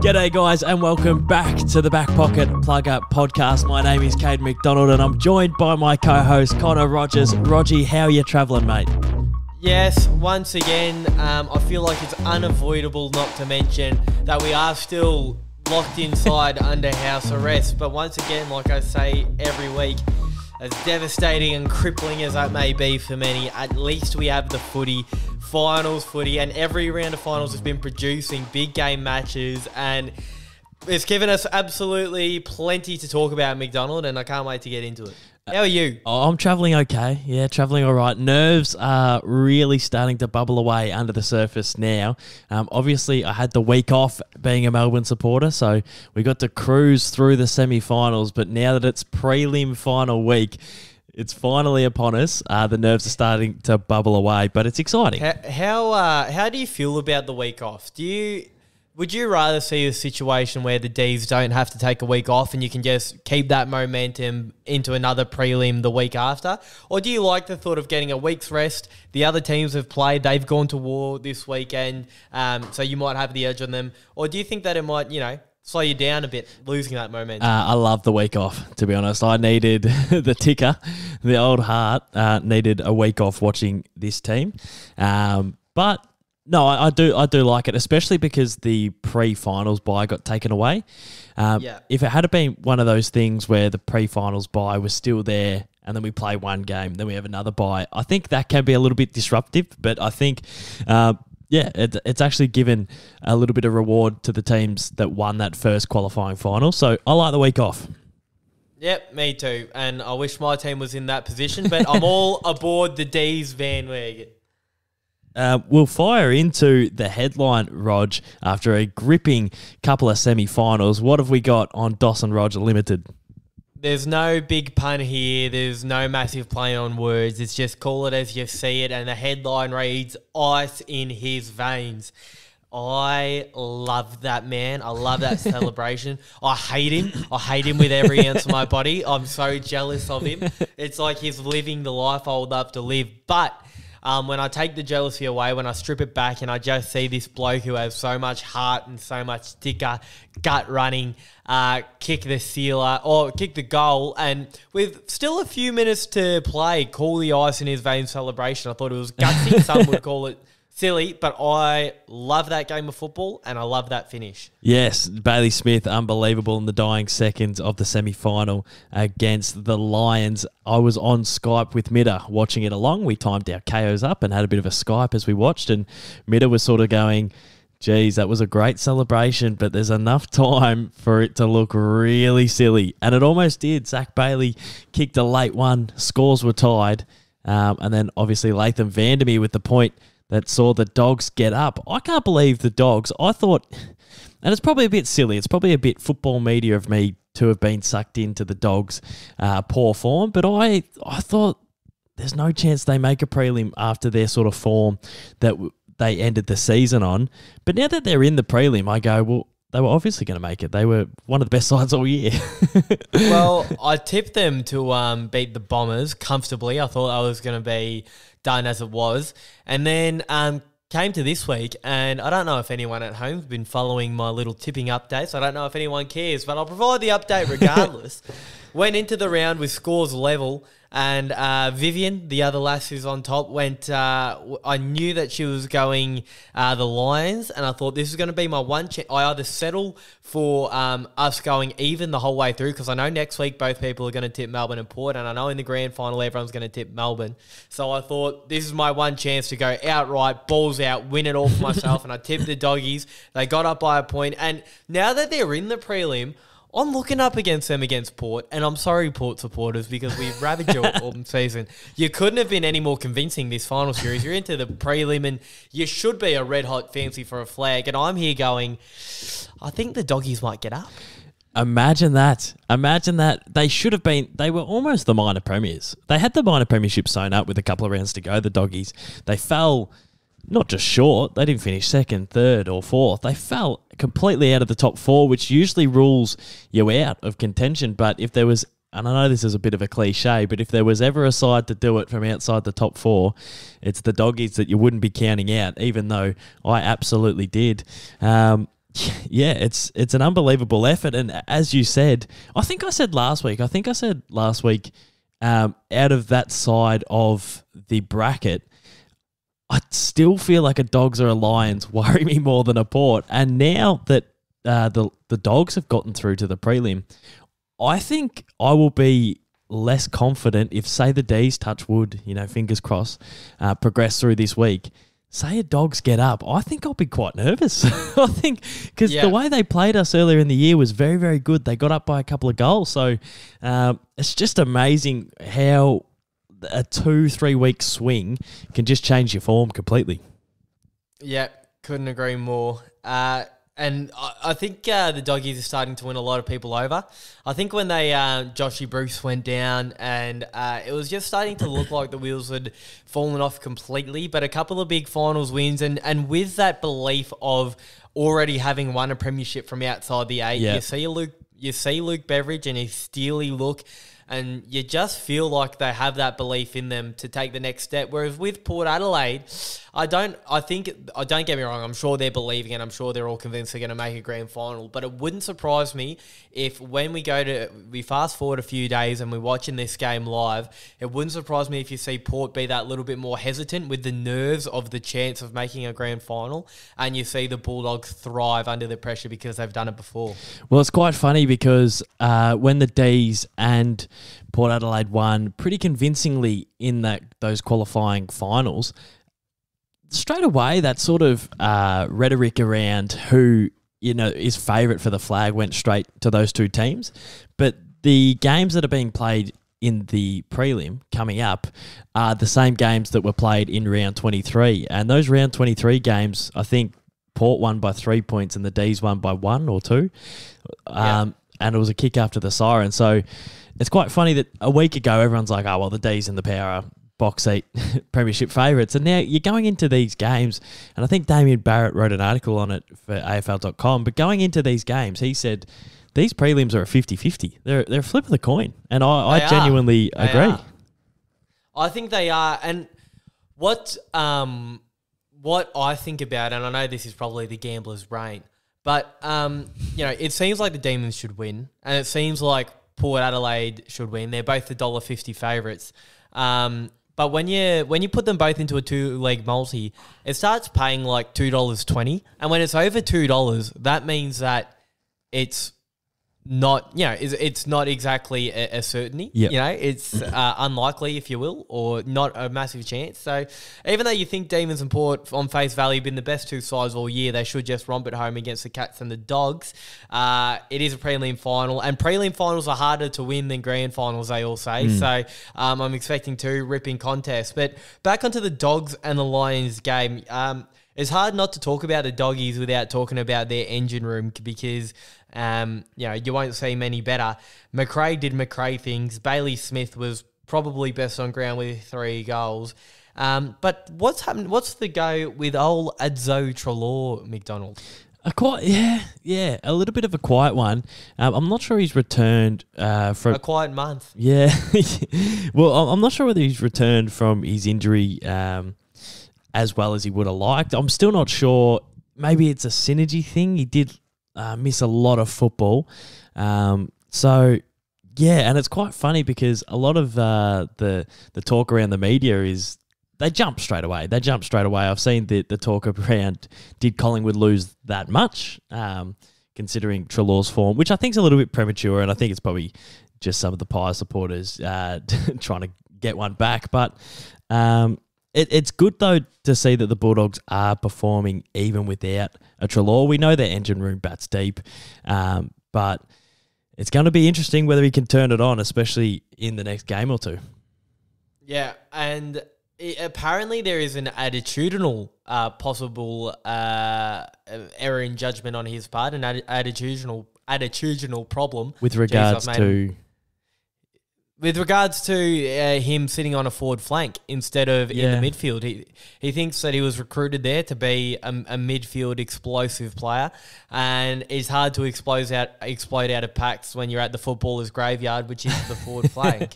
G'day guys and welcome back to the Back Pocket Plugger Podcast. My name is Caden MacDonald and I'm joined by my co-host Connor Rogers. Rogie, how are you travelling, mate? Yes, once again, I feel like it's unavoidable not to mention that we are still locked inside under house arrest. But once again, like I say every week, as devastating and crippling as that may be for many, at least we have the footy, finals footy, and every round of finals has been producing big game matches and it's given us absolutely plenty to talk about, MacDonald, and I can't wait to get into it. How are you? I'm travelling okay. Yeah, travelling all right. Nerves are really starting to bubble away under the surface now. Obviously, I had the week off being a Melbourne supporter, so we got to cruise through the semi-finals, but now that it's prelim final week, it's finally upon us. The nerves are starting to bubble away, but it's exciting. How do you feel about the week off? Would you rather see a situation where the Ds don't have to take a week off and you can just keep that momentum into another prelim the week after? Or do you like the thought of getting a week's rest? The other teams have played. They've gone to war this weekend, so you might have the edge on them. Or do you think that it might, you know, slow you down a bit, losing that momentum? I love the week off, to be honest. I needed the ticker. The old heart needed a week off watching this team. But no, I do like it, especially because the pre-finals bye got taken away. If it had been one of those things where the pre-finals bye was still there and then we play one game, then we have another bye, I think that can be a little bit disruptive. But I think, it's actually given a little bit of reward to the teams that won that first qualifying final. So I like the week off. Yep, me too. And I wish my team was in that position, but I'm all aboard the D's bandwagon. We'll fire into the headline, Rog, after a gripping couple of semi-finals. What have we got on Dawson Roger Limited? There's no big pun here. There's no massive play on words. It's just call it as you see it, and the headline reads, "Ice in his veins." I love that man. I love that celebration. I hate him. I hate him with every ounce of my body. I'm so jealous of him. It's like he's living the life I would love to live, but when I take the jealousy away, when I strip it back and I just see this bloke who has so much heart and so much ticker, gut running, kick the sealer or kick the goal, and with still a few minutes to play, call the ice in his veins celebration. I thought it was gutsy. Some would call it silly, but I love that game of football and I love that finish. Yes, Bailey Smith, unbelievable in the dying seconds of the semi-final against the Lions. I was on Skype with Midder watching it along. We timed our KOs up and had a bit of a Skype as we watched, and Midder was sort of going, geez, that was a great celebration, but there's enough time for it to look really silly. And it almost did. Zach Bailey kicked a late one. Scores were tied. And then obviously Latham Vandermeer with the point that saw the Dogs get up. I can't believe the Dogs. I thought, and it's probably a bit silly, it's probably a bit football media of me to have been sucked into the Dogs' poor form, but I thought there's no chance they make a prelim after their sort of form that they ended the season on. But now that they're in the prelim, I go, well, they were obviously going to make it. They were one of the best sides all year. Well, I tipped them to beat the Bombers comfortably. I thought I was going to be done as it was. And then came to this week, and I don't know if anyone at home has been following my little tipping updates. I don't know if anyone cares, but I'll provide the update regardless. Went into the round with scores level, and Vivian, the other lass who's on top, went. I knew that she was going the Lions, and I thought this is going to be my one chance. I either settle for us going even the whole way through, because I know next week both people are going to tip Melbourne and Port, and I know in the grand final everyone's going to tip Melbourne. So I thought this is my one chance to go outright, balls out, win it all for myself, and I tipped the Doggies. They got up by a point, and now that they're in the prelim, I'm looking up against them against Port, and I'm sorry, Port supporters, because we've ravaged you all season. You couldn't have been any more convincing this final series. You're into the prelim, and you should be a red-hot fancy for a flag, and I'm here going, I think the Doggies might get up. Imagine that. Imagine that. They should have been, they were almost the minor premiers. They had the minor premiership sewn up with a couple of rounds to go, the Doggies. They fell not just short, they didn't finish second, third or fourth. They fell completely out of the top four, which usually rules you out of contention. But if there was, and I know this is a bit of a cliche, but if there was ever a side to do it from outside the top four, it's the Doggies that you wouldn't be counting out, even though I absolutely did. Yeah, it's an unbelievable effort. And as you said, I think I said last week, out of that side of the bracket, I still feel like a Dogs or a Lions worry me more than a Port. And now that the Dogs have gotten through to the prelim, I think I will be less confident if, say, the D's, touch wood, you know, fingers crossed, progress through this week. Say a Dogs get up, I think I'll be quite nervous. I think because the way they played us earlier in the year was very, very good. They got up by a couple of goals. So it's just amazing how a 2-3 week swing can just change your form completely. Yeah, couldn't agree more. And I think the Doggies are starting to win a lot of people over. I think when they Joshy Bruce went down, and it was just starting to look like the wheels had fallen off completely, but a couple of big finals wins, and with that belief of already having won a premiership from outside the eight, you see Luke Beveridge and his steely look, and you just feel like they have that belief in them to take the next step. Whereas with Port Adelaide, I don't get me wrong, I'm sure they're believing and I'm sure they're all convinced they're going to make a grand final. But it wouldn't surprise me if when we fast forward a few days and we're watching this game live, it wouldn't surprise me if you see Port be that little bit more hesitant with the nerves of the chance of making a grand final, and you see the Bulldogs thrive under the pressure because they've done it before. Well, it's quite funny because when the D's and Port Adelaide won pretty convincingly in those qualifying finals, straight away that sort of rhetoric around who is favourite for the flag went straight to those two teams. But the games that are being played in the prelim coming up are the same games that were played in round 23. And those round 23 games, I think Port won by 3 points and the D's won by 1 or 2. And it was a kick after the siren. So it's quite funny that a week ago everyone's like, oh, well, the D's in the power box seat premiership favourites. And now you're going into these games, and I think Damien Barrett wrote an article on it for AFL.com, but going into these games, he said, these prelims are a 50-50. They're a flip of the coin. And I genuinely agree. I think they are. And what I think about, and I know this is probably the gambler's brain, but, it seems like the Demons should win, and it seems like Port Adelaide should win. They're both the $1.50 favourites. But when you put them both into a two-leg multi, it starts paying like $2.20. And when it's over $2, that means that it's not, it's not exactly a certainty. Yep. It's unlikely, if you will, or not a massive chance. So even though you think Demons and Port on face value have been the best two sides all year, they should just romp at home against the Cats and the Dogs. It is a prelim final, and prelim finals are harder to win than grand finals, they all say. So I'm expecting two ripping contests. But back onto the Dogs and the Lions game. It's hard not to talk about the Doggies without talking about their engine room, because you won't see many better. McRae did McRae things. Bailey Smith was probably best on ground with 3 goals. But what's happened? What's the go with old Adzo Treloar, MacDonald? A little bit of a quiet one. I'm not sure he's returned from a quiet month. Yeah, well, I'm not sure whether he's returned from his injury as well as he would have liked. I'm still not sure. Maybe it's a synergy thing. He did miss a lot of football. And it's quite funny because a lot of the talk around the media is they jump straight away. I've seen the talk around, did Collingwood lose that much, considering Treloar's form, which I think is a little bit premature, and I think it's probably just some of the Pies supporters trying to get one back. But it's good, though, to see that the Bulldogs are performing even without a Treloar. We know their engine room bats deep, but it's going to be interesting whether he can turn it on, especially in the next game or two. Yeah, and apparently there is an attitudinal possible error in judgment on his part, an attitudinal problem. With regards to... With regards to him sitting on a forward flank instead of in the midfield, he thinks that he was recruited there to be a midfield explosive player, and it's hard to explode out of packs when you're at the footballer's graveyard, which is the forward flank.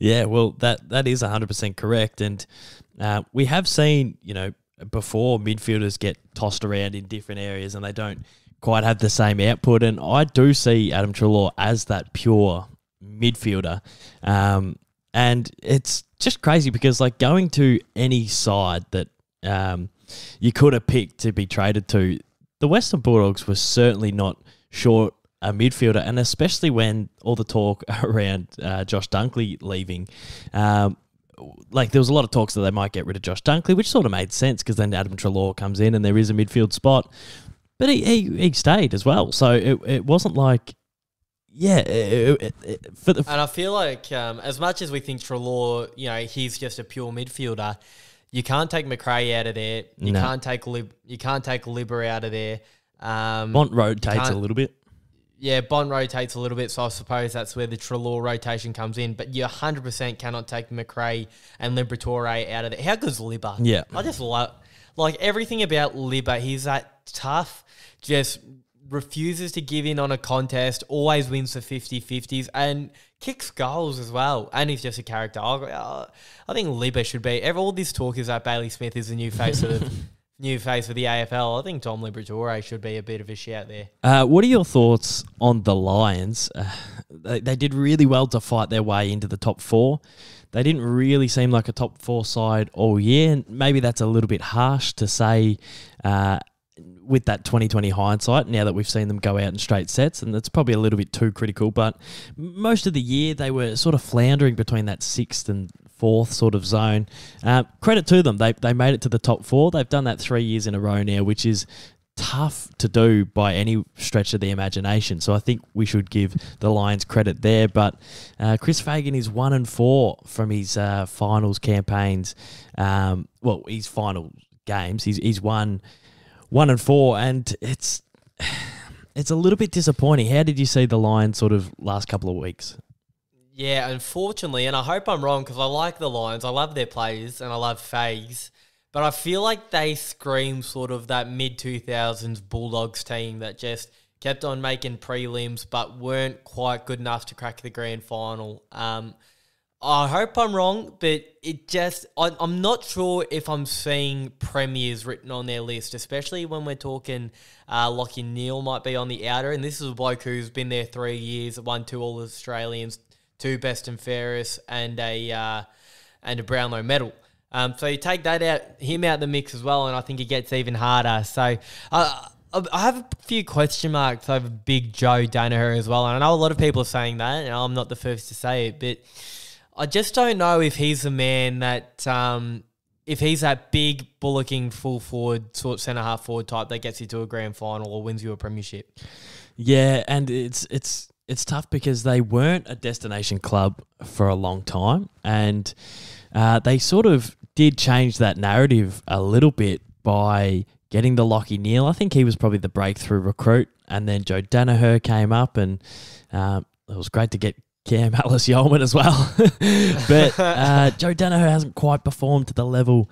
Yeah, well, that is 100% correct, and we have seen before midfielders get tossed around in different areas and they don't quite have the same output. And I do see Adam Treloar as that pure midfielder. And it's just crazy because, like, going to any side that you could have picked to be traded to, the Western Bulldogs were certainly not short a midfielder, and especially when all the talk around Josh Dunkley leaving, like there was a lot of talks that they might get rid of Josh Dunkley, which sort of made sense because then Adam Treloar comes in and there is a midfield spot. But he stayed as well, so it wasn't like, yeah. And I feel like as much as we think Treloar, you know, he's just a pure midfielder, you can't take McRae out of there. You can't take Libber out of there. Bont rotates a little bit. Yeah, Bond rotates a little bit, so I suppose that's where the Treloar rotation comes in. But you 100% cannot take McRae and Liberatore out of it. How good's Libber? Yeah. I just love, like, everything about Libber. He's that tough, just refuses to give in on a contest, always wins the 50-50s, and kicks goals as well. And he's just a character. I think Libber should be. All this talk is that Bailey Smith is the new face of new face for the AFL. I think Tom Liberatore should be a bit of a shout there. What are your thoughts on the Lions? They did really well to fight their way into the top four. They didn't really seem like a top four side all year, and maybe that's a little bit harsh to say with that 2020 hindsight, now that we've seen them go out in straight sets, and that's probably a little bit too critical, but most of the year they were sort of floundering between that 6th and 4th sort of zone. Credit to them. They made it to the top four. They've done that 3 years in a row now, which is tough to do by any stretch of the imagination. So I think we should give the Lions credit there. But Chris Fagan is 1-4 from his finals campaigns. Well, his final games. He's won 1-4, and it's a little bit disappointing. How did you see the Lions sort of last couple of weeks? Yeah, unfortunately, and I hope I'm wrong because I like the Lions. I love their players and I love Fags. But I feel like they scream sort of that mid-2000s Bulldogs team that just kept on making prelims but weren't quite good enough to crack the grand final. I hope I'm wrong, but it just – I'm not sure if I'm seeing premiers written on their list, especially when we're talking Lachie Neale might be on the outer. And this is a bloke who's been there 3 years, won 2 All-Australians, 2 best and fairest, and a Brownlow medal. So you take that him out the mix as well, and I think it gets even harder. So I have a few question marks over big Joe Daniher as well, and I know a lot of people are saying that, and I'm not the first to say it, but I just don't know if he's the man that if he's that big bullocking full forward sort of centre half forward type that gets you to a grand final or wins you a premiership. Yeah, and it's tough because they weren't a destination club for a long time, and they sort of did change that narrative a little bit by getting the Lachie Neale. I think he was probably the breakthrough recruit, and then Joe Daniher came up, and it was great to get Cam Rayner as well. But Joe Daniher hasn't quite performed to the level,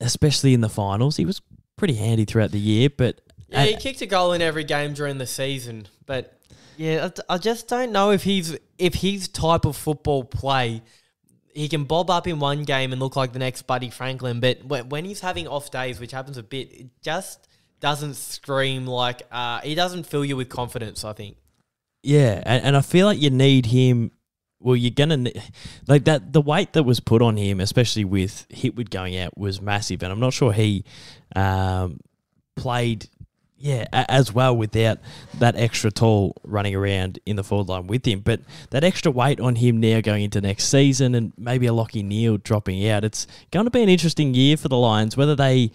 especially in the finals. He was pretty handy throughout the year, but... Yeah, he kicked a goal in every game during the season, but yeah, I just don't know if his type of football play. He can bob up in one game and look like the next Buddy Franklin, but when he's having off days, which happens a bit, it just doesn't scream like he doesn't fill you with confidence, I think. Yeah, and I feel like you need him. Well, you're going to – like that. The weight that was put on him, especially with Hitwood going out, was massive, and I'm not sure he played – yeah, as well without that extra tall running around in the forward line with him. But that extra weight on him now going into next season, and maybe a Lachie Neale dropping out, it's going to be an interesting year for the Lions, whether they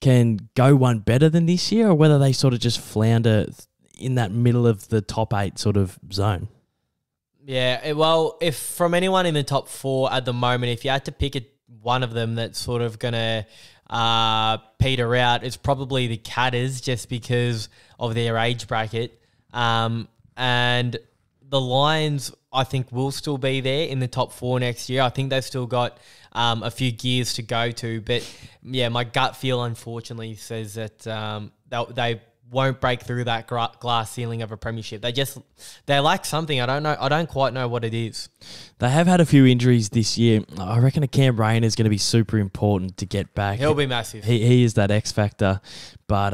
can go one better than this year or whether they sort of just flounder in that middle of the top 8 sort of zone. Yeah, well, if from anyone in the top 4 at the moment, if you had to pick one of them that's sort of going to peter out, it's probably the Catters just because of their age bracket. And the Lions, I think, will still be there in the top 4 next year. I think they've still got a few gears to go to. But, yeah, my gut feel, unfortunately, says that they won't break through that glass ceiling of a premiership. They lack something. I don't know. I don't quite know what it is. They have had a few injuries this year. I reckon a Cam Rayner is going to be super important to get back. He'll be massive. He is that X factor. But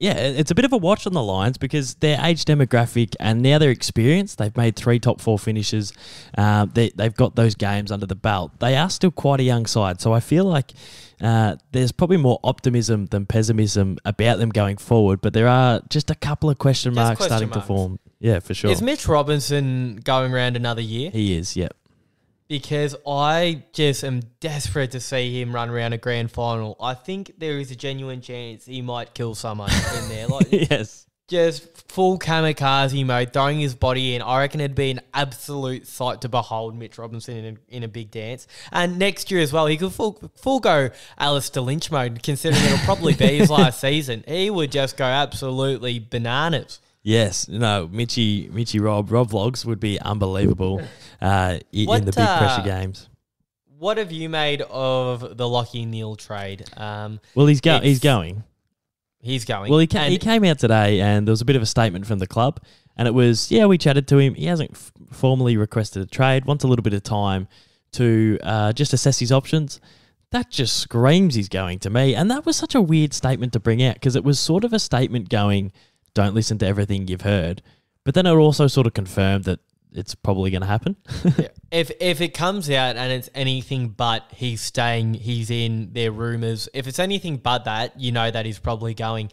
Yeah, it's a bit of a watch on the Lions because their age demographic and now their experience, they've made 3 top 4 finishes. They've got those games under the belt. They are still quite a young side, so I feel like there's probably more optimism than pessimism about them going forward, but there are just a couple of question marks starting to form. Yeah, for sure. Is Mitch Robinson going around another year? He is, yeah. Because I just am desperate to see him run around a grand final. I think there is a genuine chance he might kill someone in there. Like, yes. Just full kamikaze mode, throwing his body in. I reckon it'd be an absolute sight to behold Mitch Robinson in a big dance. And next year as well, he could full go Alistair Lynch mode, considering it'll probably be his last season. He would just go absolutely bananas. Yes, no, Mitchy Rob Vlogs would be unbelievable in the big pressure games. What have you made of the Lachie Neale trade? Well, he's going. Well, he came out today, and there was a bit of a statement from the club, and it was, yeah, we chatted to him. He hasn't formally requested a trade. Wants a little bit of time to just assess his options. That just screams he's going to me, and that was such a weird statement to bring out because it was sort of a statement going, don't listen to everything you've heard. But then it also sort of confirmed that it's probably going to happen. Yeah. If it comes out and it's anything but he's staying, he's in, their rumours, if it's anything but that, you know that he's probably going.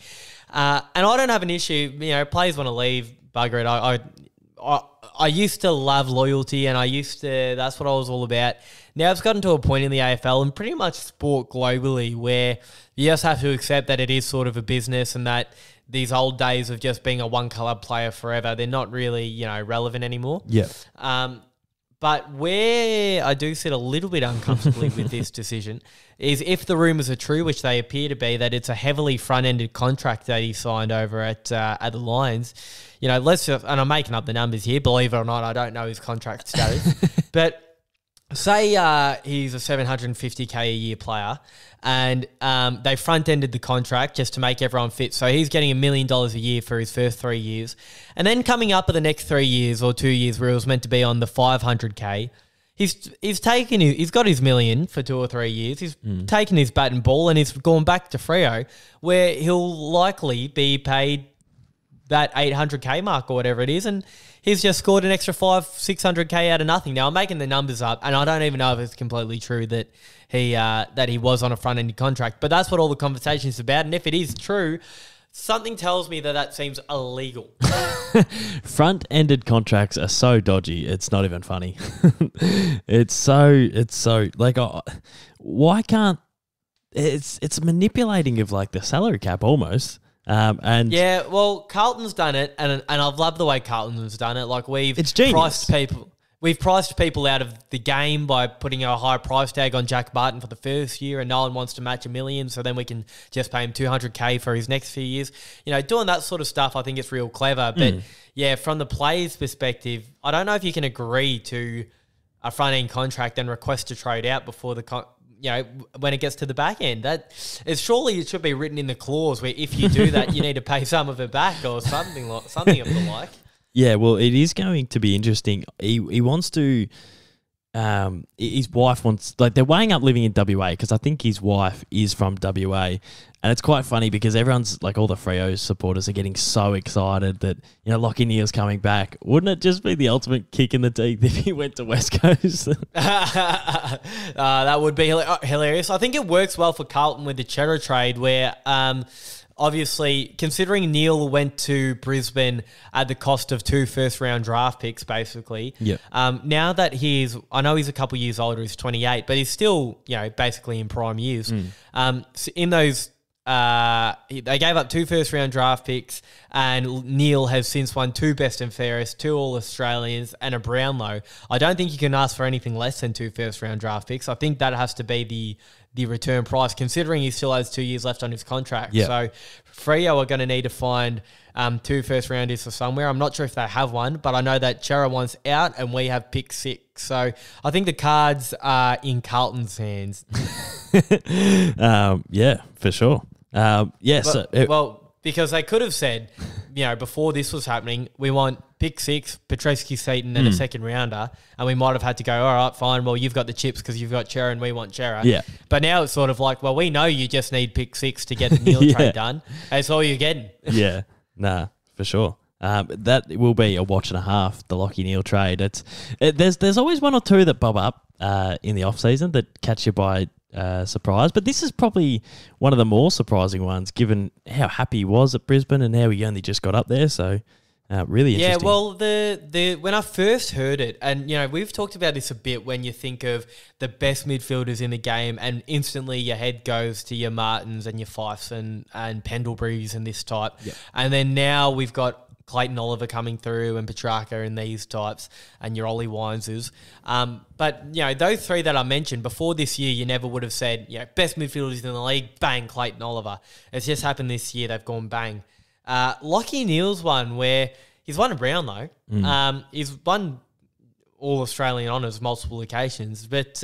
And I don't have an issue. You know, players want to leave, bugger it. I used to love loyalty and that's what I was all about. Now it's gotten to a point in the AFL and pretty much sport globally where you just have to accept that it is sort of a business and that these old days of just being a one-club player forever, they're not really, you know, relevant anymore. Yeah. But where I do sit a little bit uncomfortably with this decision is if the rumours are true, which they appear to be, that it's a heavily front-ended contract that he signed over at the Lions. You know, let's just, and I'm making up the numbers here, believe it or not, I don't know his contract status. But say he's a $750K a year player and they front-ended the contract just to make everyone fit. So he's getting $1 million a year for his first 3 years. And then coming up at the next 3 years or 2 years where he was meant to be on the $500K, he's got his million for 2 or 3 years. He's taken his bat and ball and he's gone back to Freo where he'll likely be paid that $800K mark or whatever it is, and he's just scored an extra $500K, $600K out of nothing. Now I'm making the numbers up, and I don't even know if it's completely true that he was on a front-end contract, but that's what all the conversation is about. And if it is true, something tells me that seems illegal. Front-ended contracts are so dodgy; it's not even funny. It's so like, why can't it's manipulating of like the salary cap almost. And yeah, well, Carlton's done it, and I've loved the way Carlton's done it. Like we've priced people out of the game by putting a high price tag on Jack Barton for the first year, and no one wants to match $1 million, so then we can just pay him $200K for his next few years. You know, doing that sort of stuff, I think it's real clever. But yeah, from the players' perspective, I don't know if you can agree to a front end contract and request to trade out before the you know, when it gets to the back end. It should be written in the clause where if you do that, you need to pay some of it back or something like something of the like. Yeah, well, it is going to be interesting. He wants to, his wife wants, like they're weighing up living in WA because I think his wife is from WA, and it's quite funny because everyone's like all the Freo supporters are getting so excited that, you know, Lachie Neale's coming back. Wouldn't it just be the ultimate kick in the teeth if he went to West Coast? That would be hilarious. I think it works well for Carlton with the Cheddar trade where obviously considering Neale went to Brisbane at the cost of 2 first-round draft picks basically. Yeah. Now that I know he's a couple years older, he's 28, but he's still, you know, basically in prime years. So in those they gave up 2 first-round draft picks, and Neale has since won 2 best and fairest, 2 All-Australians, and a Brownlow. I don't think you can ask for anything less than 2 first-round draft picks. I think that has to be the return price, considering he still has 2 years left on his contract. Yep. So Freo are going to need to find 2 first-rounders for somewhere. I'm not sure if they have one, but I know that Chera wants out, and we have pick 6. So I think the cards are in Carlton's hands. Yeah, for sure. Yes. Well, because they could have said you know, before this was happening, we want pick six, Petrescu Seaton, and a second rounder, and we might have had to go, all right, fine, well, you've got the chips because you've got Chera and we want Chera. Yeah. But now it's sort of like, well, we know you just need pick six to get the Neale trade done. That's all you're getting. Yeah, nah, for sure. That will be a watch and a half, the Lachie Neale trade. There's always one or two that bob up in the off-season that catch you by surprise, but this is probably one of the more surprising ones given how happy he was at Brisbane and how he only just got up there, so really interesting. Yeah, well, the when I first heard it, and you know, we've talked about this a bit when you think of the best midfielders in the game and instantly your head goes to your Martins and your Fifes and Pendlebury's and this type, and then now we've got Clayton Oliver coming through and Petracca and these types and your Ollie Wineses. But, you know, those three that I mentioned before this year, you never would have said, you know, best midfielders in the league, bang, Clayton Oliver. It's just happened this year. They've gone bang. Lachie Neale's one where he's won a Brown, though. He's won All-Australian honours multiple occasions. But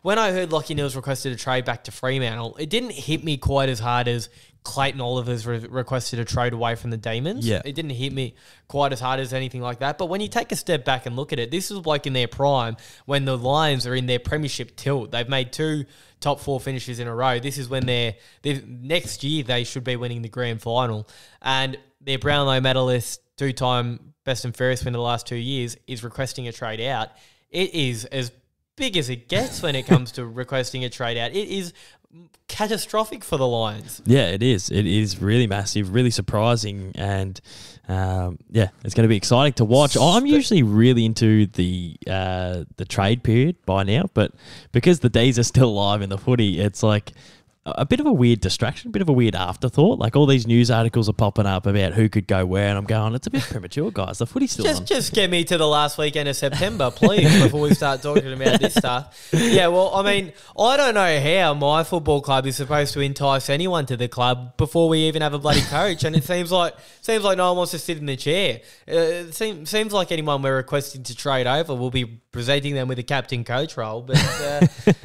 when I heard Lachie Neale's requested a trade back to Fremantle, it didn't hit me quite as hard as Clayton Oliver's requested a trade away from the Demons. Yeah. It didn't hit me quite as hard as anything like that. But when you take a step back and look at it, this is like in their prime when the Lions are in their premiership tilt. They've made two top four finishes in a row. This is when they're next year they should be winning the grand final. And their Brownlow medalist, two-time best and fairest winner the last 2 years, is requesting a trade out. It is as big as it gets when it comes to requesting a trade out. It is catastrophic for the Lions. Yeah, it is. It is really massive, really surprising, and yeah, it's going to be exciting to watch. I'm usually really into the trade period by now, but because the D's are still live in the footy, it's like a bit of a weird distraction, a bit of a weird afterthought. Like all these news articles are popping up about who could go where, and I'm going, it's a bit premature, guys. The footy's still on. Just get me to the last weekend of September, please, before we start talking about this stuff. Yeah, well, I mean, I don't know how my football club is supposed to entice anyone to the club before we even have a bloody coach, and it seems like no one wants to sit in the chair. It seems like anyone we're requesting to trade over will be presenting them with a captain-coach role, but...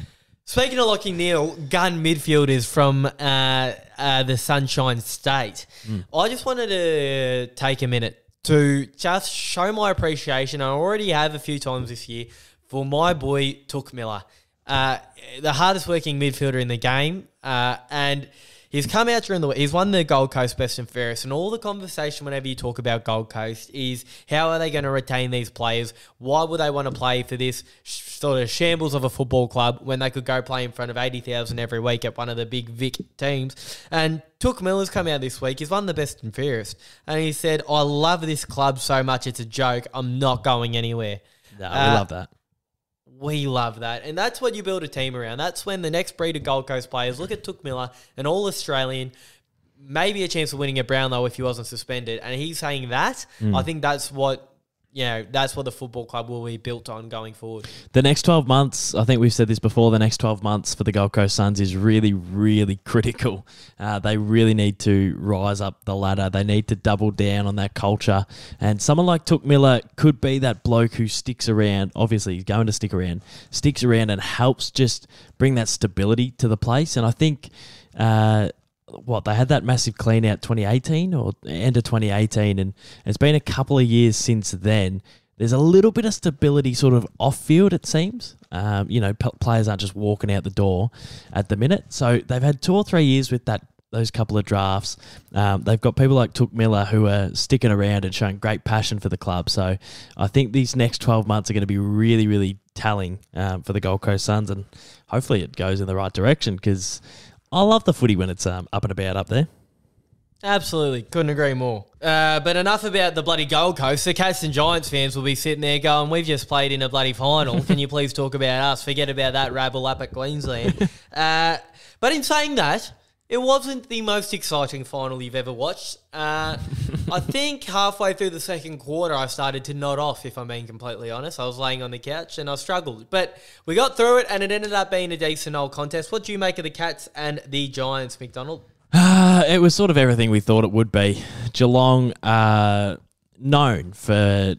Speaking of Lachie Neale, gun midfielders from the Sunshine State, I just wanted to take a minute to just show my appreciation. I already have a few times this year for my boy Touk Miller, the hardest working midfielder in the game, and he's come out during the week. He's won the Gold Coast Best and Fairest, and all the conversation whenever you talk about Gold Coast is how are they going to retain these players? Why would they want to play for this sort of shambles of a football club when they could go play in front of 80,000 every week at one of the big Vic teams? And Touk Miller's come out this week. He's won the Best and Fairest, and he said, I love this club so much it's a joke. I'm not going anywhere. No, we love that. We love that. And that's what you build a team around. That's when the next breed of Gold Coast players look at Touk Miller, an All-Australian, maybe a chance of winning a Brownlow if he wasn't suspended. And he's saying that. I think that's what, you know, that's what the football club will be built on going forward. The next 12 months, I think we've said this before, the next 12 months for the Gold Coast Suns is really, really critical. They really need to rise up the ladder. They need to double down on that culture. And someone like Touk Miller could be that bloke who sticks around. Obviously, he's going to stick around. Sticks around and helps just bring that stability to the place. And I think... what, they had that massive clean out 2018 or end of 2018, and it's been a couple of years since then. There's a little bit of stability sort of off field, it seems. You know, players aren't just walking out the door at the minute. So they've had 2 or 3 years with that, those couple of drafts. They've got people like Touk Miller who are sticking around and showing great passion for the club. So I think these next 12 months are going to be really, really telling for the Gold Coast Suns, and hopefully it goes in the right direction, because I love the footy when it's up and about up there. Absolutely. Couldn't agree more. But enough about the bloody Gold Coast. The Cats and Giants fans will be sitting there going, we've just played in a bloody final. Can you please talk about us? Forget about that rabble up at Queensland. But in saying that, it wasn't the most exciting final you've ever watched. I think halfway through the second quarter, I started to nod off, if I'm being completely honest. I was laying on the couch and I struggled. But we got through it, and it ended up being a decent old contest. What do you make of the Cats and the Giants, MacDonald? It was sort of everything we thought it would be. Geelong are known for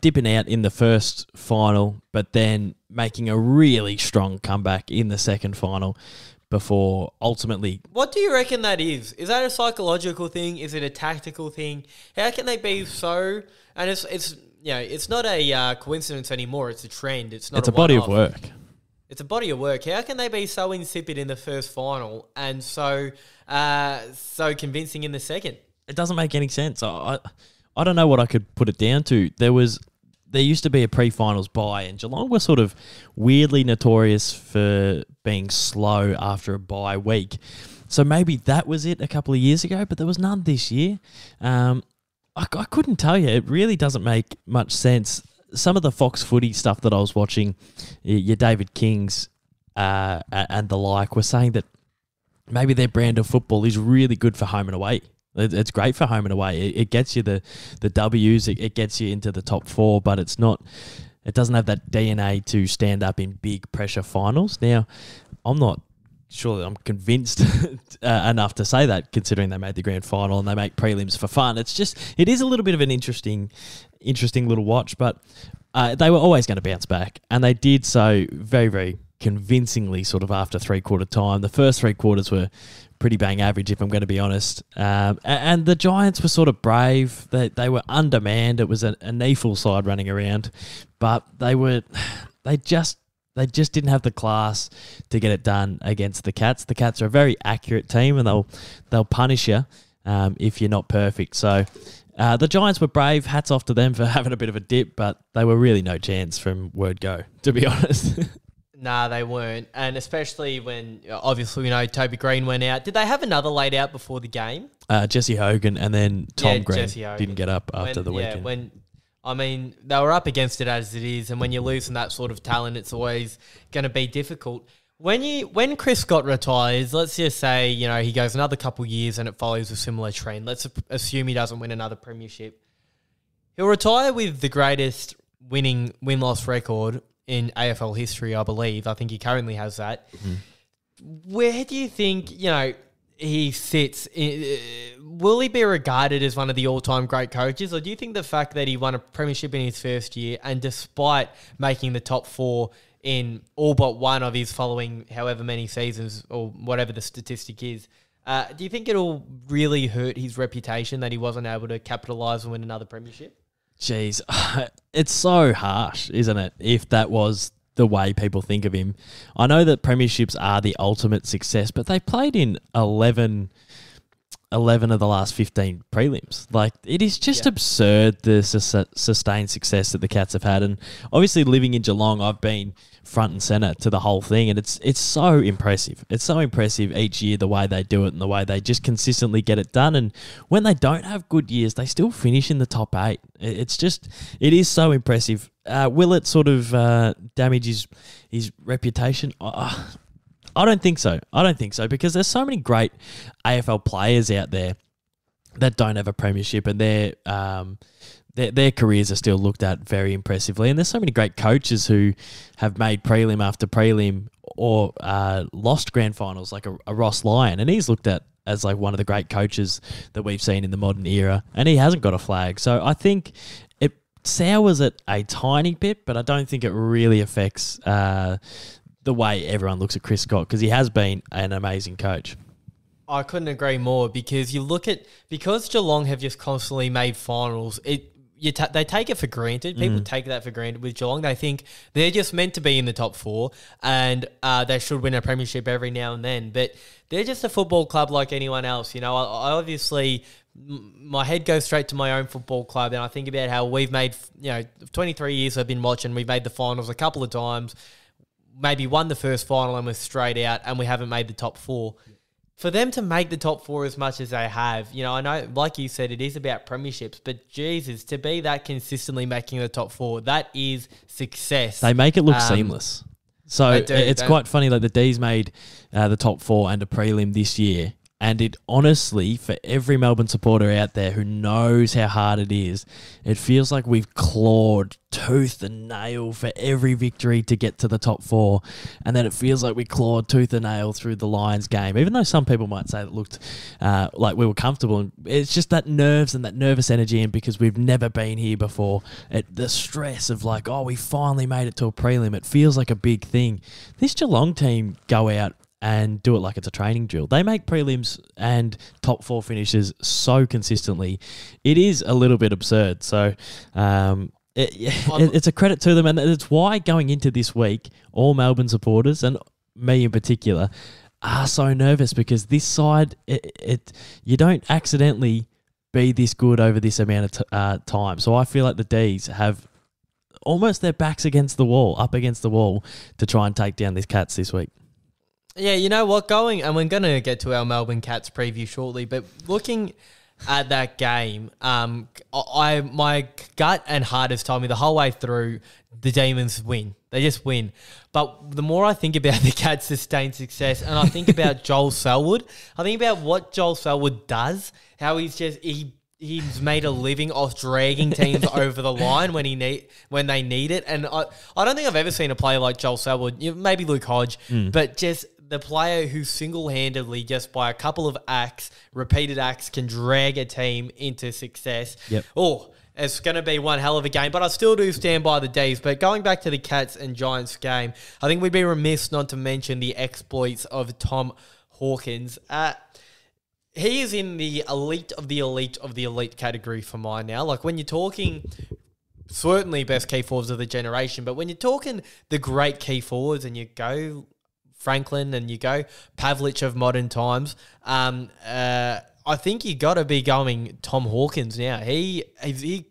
dipping out in the first final, but then making a really strong comeback in the second final. before ultimately. What do you reckon that is? Is that a psychological thing? Is it a tactical thing? How can they be so? And it's you know, it's not a coincidence anymore. It's a trend. It's not. It's a body of work. It's a body of work. How can they be so insipid in the first final and so convincing in the second? It doesn't make any sense. I don't know what I could put it down to. There used to be a pre-finals bye, and Geelong were sort of weirdly notorious for being slow after a bye week. So maybe that was it a couple of years ago, but there was none this year. I couldn't tell you. It really doesn't make much sense. Some of the Fox footy stuff that I was watching, your David Kings and the like, were saying that maybe their brand of football is really good for home and away. It's great for home and away. It gets you the W's. It gets you into the top four, but it's not. It doesn't have that DNA to stand up in big pressure finals. Now, I'm not sure that I'm convinced enough to say that, considering they made the grand final and they make prelims for fun. It's just it is a little bit of an interesting little watch, but they were always going to bounce back, and they did so very, very convincingly sort of after three-quarter time. The first three quarters were pretty bang average, if I'm going to be honest. And the Giants were sort of brave. They were undermanned. It was an awful side running around, but they just didn't have the class to get it done against the Cats. The Cats are a very accurate team, and they'll punish you if you're not perfect. So the Giants were brave. Hats off to them for having a bit of a dip, but they were really no chance from word go, to be honest. Nah, they weren't. And especially when, obviously, we know Toby Greene went out. Did they have another laid out before the game? Jesse Hogan and then Tom Greene didn't get up after the weekend. I mean, they were up against it as it is. And when you're losing that sort of talent, it's always going to be difficult. When Chris Scott retires, let's just say, you know, he goes another couple of years and it follows a similar trend. Let's assume he doesn't win another premiership. He'll retire with the greatest win-loss record in AFL history, I believe. I think he currently has that. Mm-hmm. Where do you think, you know, he sits? Will he be regarded as one of the all-time great coaches, or do you think the fact that he won a premiership in his first year and despite making the top four in all but one of his following however many seasons or whatever the statistic is, do you think it'll really hurt his reputation that he wasn't able to capitalise and win another premiership? Jeez, it's so harsh, isn't it, if that was the way people think of him. I know that premierships are the ultimate success, but they played in 11 of the last 15 prelims. Like, it is just absurd, the sustained success that the Cats have had. And obviously, living in Geelong, I've been front and centre to the whole thing, and it's so impressive. It's so impressive each year, the way they do it and the way they just consistently get it done. And when they don't have good years, they still finish in the top eight. It is so impressive. Will it sort of damage his reputation? I don't think so. I don't think so, because there's so many great AFL players out there that don't have a premiership, and their careers are still looked at very impressively. And there's so many great coaches who have made prelim after prelim or lost grand finals, like a Ross Lyon, and he's looked at as like one of the great coaches that we've seen in the modern era, and he hasn't got a flag. So I think it sours it a tiny bit, but I don't think it really affects the way everyone looks at Chris Scott, because he has been an amazing coach. I couldn't agree more, because you look at, because Geelong have just constantly made finals, they take it for granted. People take that for granted with Geelong. They think they're just meant to be in the top four, and they should win a premiership every now and then. But they're just a football club like anyone else. You know, I obviously, my head goes straight to my own football club, and I think about how we've made, you know, 23 years I've been watching, we've made the finals a couple of times, maybe won the first final and was straight out, and we haven't made the top four. For them to make the top four as much as they have, you know, I know, like you said, it is about premierships, but Jesus, to be that consistently making the top four, that is success. They make it look seamless. So it's quite funny, like the D's made the top four and a prelim this year, and it honestly, for every Melbourne supporter out there who knows how hard it is, it feels like we've clawed tooth and nail for every victory to get to the top four. And then it feels like we clawed tooth and nail through the Lions game, even though some people might say it looked like we were comfortable. And it's just that nerves and that nervous energy, and because we've never been here before, the stress of like, oh, we finally made it to a prelim. It feels like a big thing. This Geelong team go out and do it like it's a training drill. They make prelims and top four finishes so consistently. It is a little bit absurd. So it's a credit to them. And it's why going into this week, all Melbourne supporters, and me in particular, are so nervous, because this side, you don't accidentally be this good over this amount of time. So I feel like the Ds have almost their backs against the wall, up against the wall, to try and take down these Cats this week. Yeah, you know what, and we're going to get to our Melbourne Cats preview shortly, but looking at that game, my gut and heart has told me the whole way through the Demons win. They just win. But the more I think about the Cats' sustained success, and I think about Joel Selwood, I think about what Joel Selwood does, how he's just he's made a living off dragging teams over the line when they need it. And I don't think I've ever seen a player like Joel Selwood, maybe Luke Hodge, but just the player who single-handedly, just by a couple of acts, repeated acts, can drag a team into success. Yep. Oh, it's going to be one hell of a game, but I still do stand by the Ds. But going back to the Cats and Giants game, I think we'd be remiss not to mention the exploits of Tom Hawkins. He is in the elite of the elite of the elite category for mine now. Like, when you're talking certainly best key forwards of the generation, but when you're talking the great key forwards and you go Franklin and you go Pavlich of modern times, I think you got to be going Tom Hawkins now. He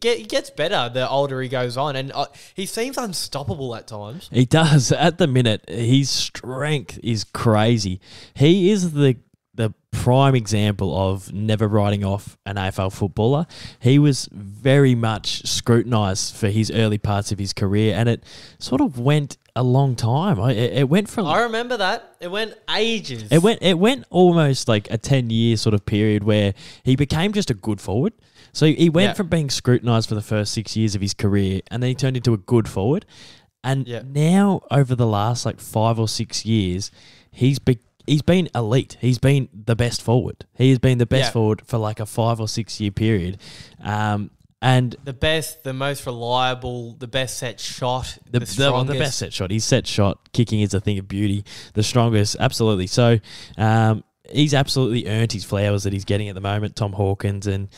gets better the older he goes on, and he seems unstoppable at times. He does. At the minute, his strength is crazy. He is the prime example of never writing off an AFL footballer. He was very much scrutinised for his early parts of his career, and it sort of went a long time. It went for... I remember that. It went ages. It went almost like a 10-year sort of period where he became just a good forward. So he went from being scrutinised for the first 6 years of his career, and then he turned into a good forward. And now, over the last like 5 or 6 years, he's been elite. He's been the best forward. He has been the best forward for like a 5 or 6 year period. And the best, the most reliable, the best set shot, the strongest. The best set shot. His set shot kicking is a thing of beauty. The strongest, absolutely. So he's absolutely earned his flowers that he's getting at the moment, Tom Hawkins. And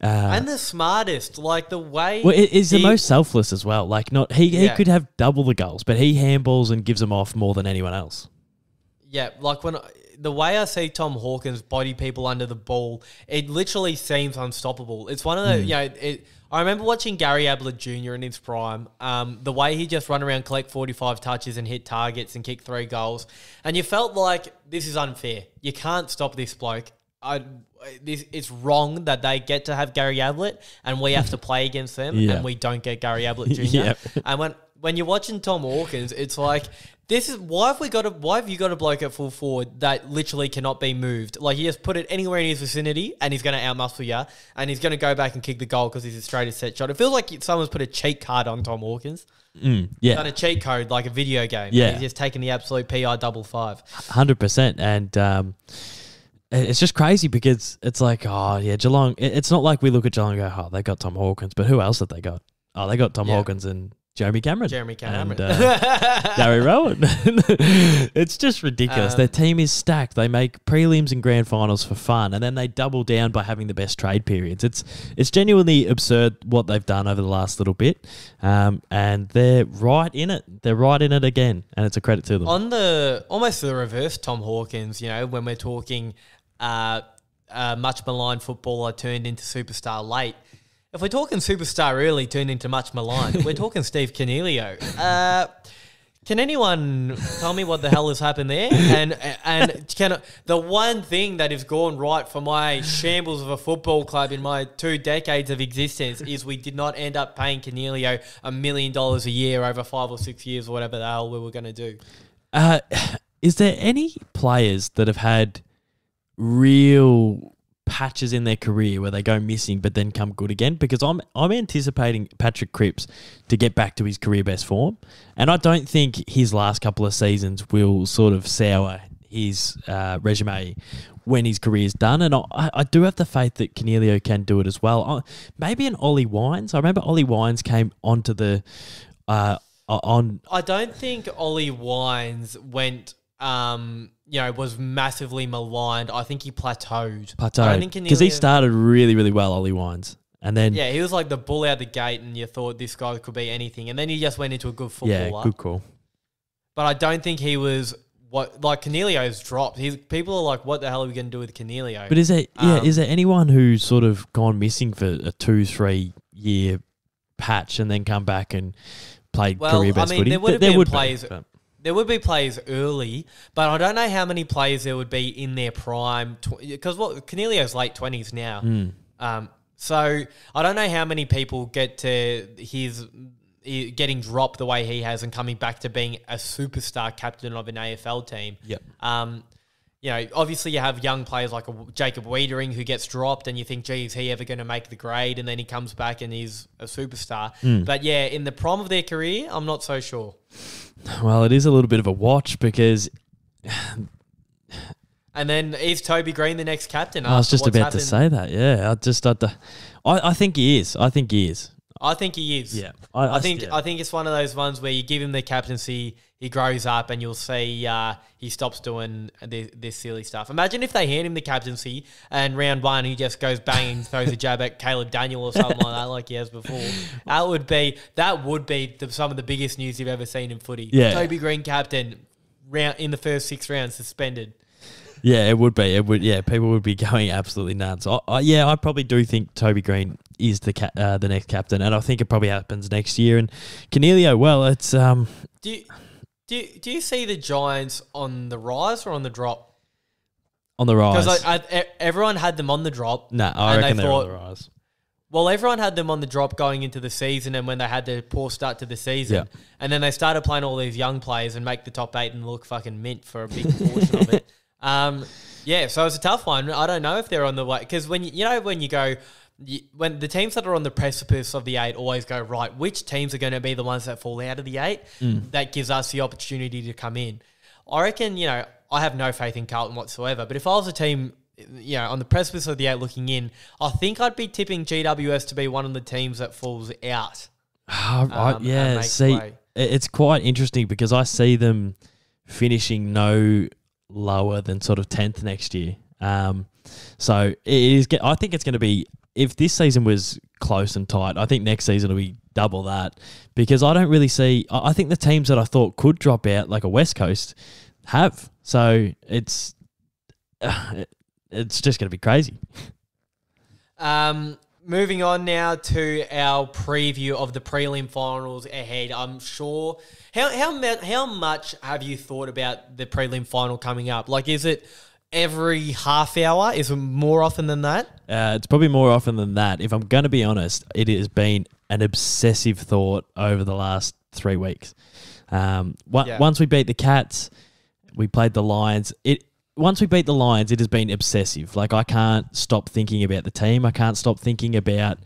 the smartest, like the way... Well, he's the most selfless as well. Like, not he could have double the goals, but he handballs and gives them off more than anyone else. Yeah, like when the way I see Tom Hawkins body people under the ball, it literally seems unstoppable. It's one of the, I remember watching Gary Ablett Jr. in his prime, the way he just run around, collect 45 touches and hit targets and kick 3 goals. And you felt like, this is unfair. You can't stop this bloke. It's wrong that they get to have Gary Ablett and we have to play against them and we don't get Gary Ablett Jr. And when you're watching Tom Hawkins, it's like... Why have you got a bloke at full forward that literally cannot be moved? Like, you just put it anywhere in his vicinity and he's going to outmuscle you and he's going to go back and kick the goal because he's a straightest set shot. It feels like someone's put a cheat card on Tom Hawkins. Done a cheat code like a video game. Yeah. He's just taking the absolute PI 555. 100%. And it's just crazy because it's like, Geelong. It's not like we look at Geelong and go, they got Tom Hawkins, but who else did they got? Oh, they got Tom Hawkins and... Jeremy Cameron. And, Gary Rowan. It's just ridiculous. Their team is stacked. They make prelims and grand finals for fun, and then they double down by having the best trade periods. It's genuinely absurd what they've done over the last little bit, and they're right in it. They're right in it again, and it's a credit to them. On the almost the reverse, Tom Hawkins, when we're talking much maligned footballer turned into superstar late, if we're talking superstar early turned into much maligned, we're talking Steve Coniglio. Can anyone tell me what the hell has happened there? And the one thing that has gone right for my shambles of a football club in my 2 decades of existence is we did not end up paying Coniglio $1 million a year over 5 or 6 years or whatever the hell we were going to do. Is there any players that have had real... patches in their career where they go missing but then come good again? Because I'm anticipating Patrick Cripps to get back to his career best form, and I don't think his last couple of seasons will sort of sour his resume when his career's done. And I do have the faith that Coniglio can do it as well. Maybe an Ollie Wines. I remember Ollie Wines came onto the I don't think Ollie Wines went you know, was massively maligned. I think he plateaued. Plateaued. Because he started really, really well, Ollie Wines. And then... yeah, he was like the bull out the gate and you thought this guy could be anything. And then he just went into a good footballer. Yeah, good call. But I don't think he was... what, like, Coniglio's dropped. People are like, what the hell are we going to do with Coniglio? But is there, yeah, is there anyone who's sort of gone missing for a 2-3 year patch and then come back and played career best footy? There would have been players. There would be players early, but I don't know how many players there would be in their prime. Because Coniglio's late 20s now, so I don't know how many people get to his. Getting dropped the way he has and coming back to being a superstar captain of an AFL team. Yep. You know, obviously you have young players like Jacob Wiedering who gets dropped and you think, gee, is he ever going to make the grade? And then he comes back and he's a superstar. But yeah, in the prime of their career, I'm not so sure. Well, it is a little bit of a watch because... and then is Toby Greene the next captain? I was just about to say that, yeah. I think he is. I think he is. I think he is. Yeah, I think it's one of those ones where you give him the captaincy, he grows up, and you'll see he stops doing this silly stuff. Imagine if they hand him the captaincy and round one he just goes banging, throws a jab at Caleb Daniel or something like that, like he has before. That would be some of the biggest news you've ever seen in footy. Yeah, Toby Greene captain in the first 6 rounds suspended. Yeah, it would be. It would. Yeah, people would be going absolutely nuts. I probably do think Toby Greene is the next captain, and I think it probably happens next year. And Coniglio, well, it's Do you see the Giants on the rise or on the drop? On the rise, because everyone had them on the drop. No, I reckon they're on the rise. Well, everyone had them on the drop going into the season, and when they had the poor start to the season, and then they started playing all these young players and make the top 8 and look fucking mint for a big portion of it. Yeah, so it's a tough one. I don't know if they're on the way, because when the teams that are on the precipice of the 8 always go, right, which teams are going to be the ones that fall out of the 8? That gives us the opportunity to come in. I reckon, you know, I have no faith in Carlton whatsoever, but if I was a team, you know, on the precipice of the 8 looking in, I think I'd be tipping GWS to be one of the teams that falls out. Yeah, see, it's quite interesting because I see them finishing no lower than sort of 10th next year. So it is. I think it's going to be, if this season was close and tight, I think next season will be double that, because I don't really see, I think the teams that I thought could drop out, like a West Coast, have. So it's just going to be crazy. Moving on now to our preview of the prelim finals ahead. I'm sure. How much have you thought about the prelim final coming up? Like, is it every half hour? Is it more often than that? It's probably more often than that. If I'm going to be honest, it has been an obsessive thought over the last 3 weeks. Once we beat the Cats, we played the Lions. Once we beat the Lions, it has been obsessive. Like, I can't stop thinking about the team. I can't stop thinking about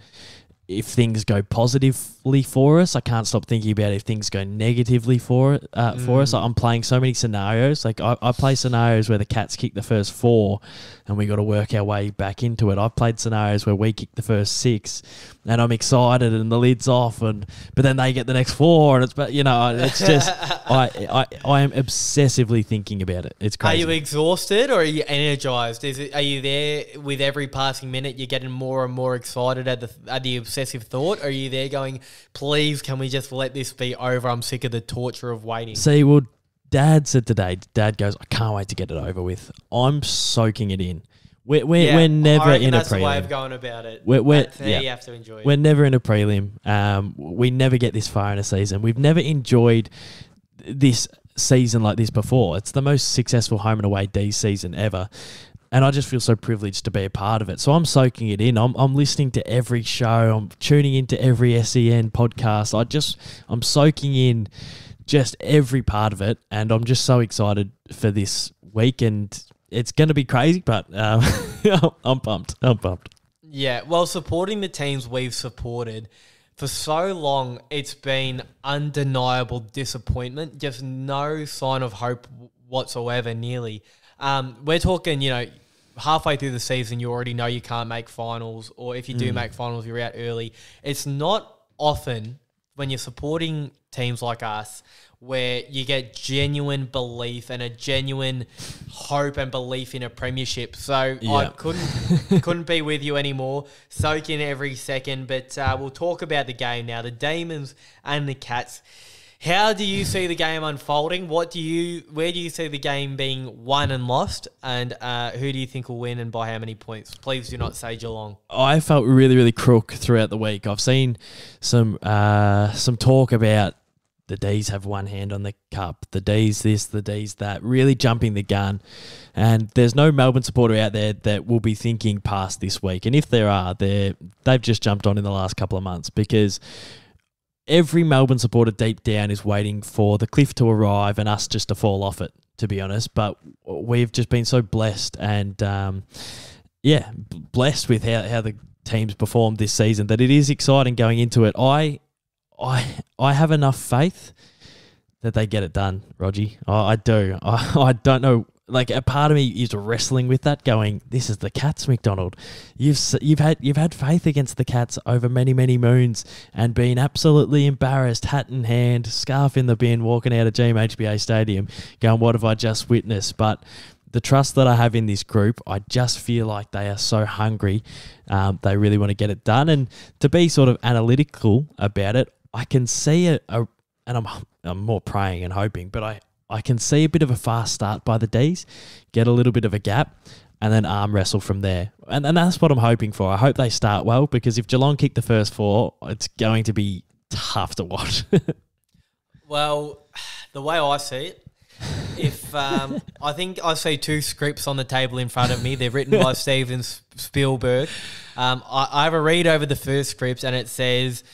if things go positively for us. I can't stop thinking about if things go negatively for us. I'm playing so many scenarios. Like, I play scenarios where the Cats kick the first 4 and we got to work our way back into it. I've played scenarios where we kick the first 6 and I'm excited and the lid's off, but then they get the next 4 and it's, you know, it's just I am obsessively thinking about it. It's crazy. Are you exhausted or are you energized? Are you there with every passing minute? You're getting more and more excited at the obsessive thought? Or are you there going, please, can we just let this be over? I'm sick of the torture of waiting. See, well, Dad said today, Dad goes, I can't wait to get it over with. I'm soaking it in. We're never in a prelim. That's the way of going about it. You have to enjoy it. We're never in a prelim. We never get this far in a season. We've never enjoyed this season like this before. It's the most successful home and away D season ever. And I just feel so privileged to be a part of it. So I'm soaking it in. I'm listening to every show. I'm tuning into every SEN podcast. I'm soaking in just every part of it. And I'm just so excited for this week. And it's going to be crazy, but I'm pumped. I'm pumped. Yeah, well, supporting the teams we've supported for so long, it's been undeniable disappointment. Just no sign of hope whatsoever, nearly. We're talking, you know, halfway through the season, you already know you can't make finals, or if you do make finals, you're out early. It's not often when you're supporting teams like us, where you get genuine belief and a genuine hope and belief in a premiership. So yeah. I couldn't be with you anymore. Soak in every second. But we'll talk about the game now, the Demons and the Cats. How do you see the game unfolding? Where do you see the game being won and lost? And who do you think will win and by how many points? Please do not say Geelong. I felt really, really crook throughout the week. I've seen some talk about the D's have one hand on the cup, the D's this, the D's that, really jumping the gun. And there's no Melbourne supporter out there that will be thinking past this week. And if there are, they've just jumped on in the last couple of months, because every Melbourne supporter deep down is waiting for the cliff to arrive and us just to fall off it, to be honest. But we've just been so blessed and, blessed with how the team's performed this season that it is exciting going into it. I have enough faith that they get it done, Rogie. I do. I don't know. Like, a part of me is wrestling with that, going, this is the Cats, MacDonald. You've had faith against the Cats over many, many moons and been absolutely embarrassed, hat in hand, scarf in the bin, walking out of GMHBA Stadium, going, what have I just witnessed? But the trust that I have in this group, I just feel like they are so hungry. They really want to get it done. And to be sort of analytical about it, I can see and I'm more praying and hoping, but I can see a bit of a fast start by the Ds, get a little bit of a gap, and then arm wrestle from there. And that's what I'm hoping for. I hope they start well, because if Geelong kick the first four, it's going to be tough to watch. Well, the way I see it, if I think I see two scripts on the table in front of me. They're written by Steven Spielberg. I have a read over the first script, and it says...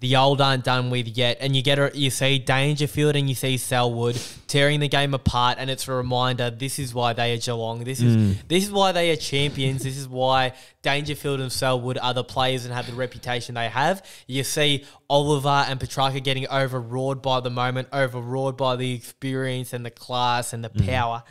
the old aren't done with yet, and you see Dangerfield and you see Selwood tearing the game apart, and it's a reminder this is why they are Geelong. This is why they are champions. This is why Dangerfield and Selwood are the players and have the reputation they have. You see Oliver and Petracca getting overawed by the moment, overawed by the experience and the class and the power.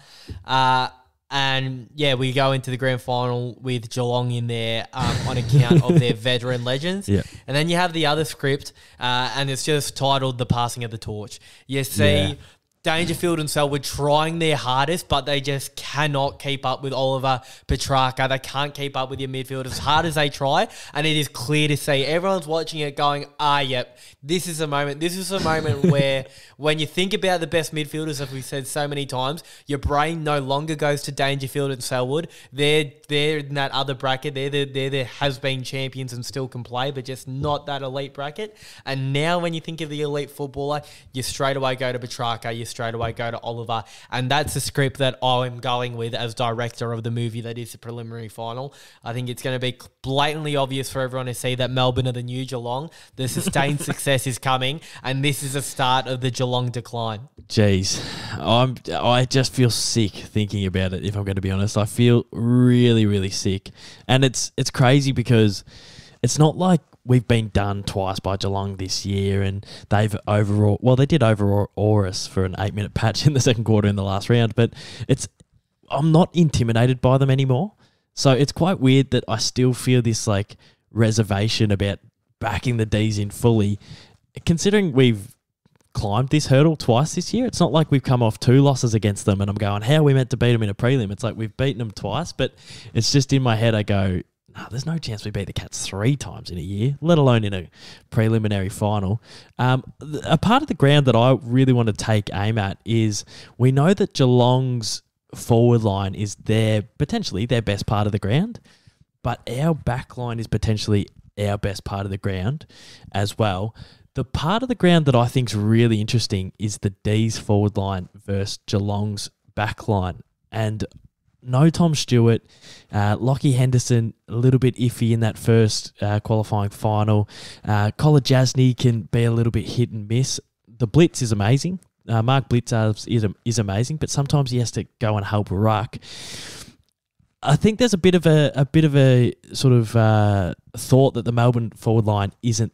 And, yeah, we go into the grand final with Geelong in there on account of their veteran legends. Yeah. And then you have the other script, and it's just titled The Passing of the Torch. You see Dangerfield and Selwood trying their hardest, but they just cannot keep up with Oliver, Petracca. They can't keep up with your midfield as hard as they try, and it is clear to see. Everyone's watching it going, this is a moment. This is a moment where when you think about the best midfielders, as we've said so many times, your brain no longer goes to Dangerfield and Selwood. They're in that other bracket. They're the has-been champions and still can play, but just not that elite bracket. And now when you think of the elite footballer, you straight away go to Petracca. You straight away go to Oliver, and that's the script that I'm going with as director of the movie that is the preliminary final. I think it's going to be blatantly obvious for everyone to see that Melbourne are the new Geelong. The sustained success is coming, and this is the start of the Geelong decline. Jeez, I just feel sick thinking about it, if I'm going to be honest. I feel really, really sick, and it's crazy because it's not like we've been done twice by Geelong this year, and they've overall... Well, they did overawe us for an 8-minute patch in the second quarter in the last round, but I'm not intimidated by them anymore. So it's quite weird that I still feel this, like, reservation about backing the Ds in fully. Considering we've climbed this hurdle twice this year, it's not like we've come off two losses against them and I'm going, how are we meant to beat them in a prelim? It's like we've beaten them twice, but it's just in my head I go... there's no chance we beat the Cats three times in a year, let alone in a preliminary final. A part of the ground that I really want to take aim at is we know that Geelong's forward line is potentially their best part of the ground, but our back line is potentially our best part of the ground as well. The part of the ground that I think is really interesting is the D's forward line versus Geelong's back line. And no Tom Stewart, Lachie Henderson a little bit iffy in that first qualifying final. Collar Jasny can be a little bit hit and miss. The Blitz is amazing. Mark Blitz is amazing, but sometimes he has to go and help ruck. I think there's a bit of a sort of thought that the Melbourne forward line isn't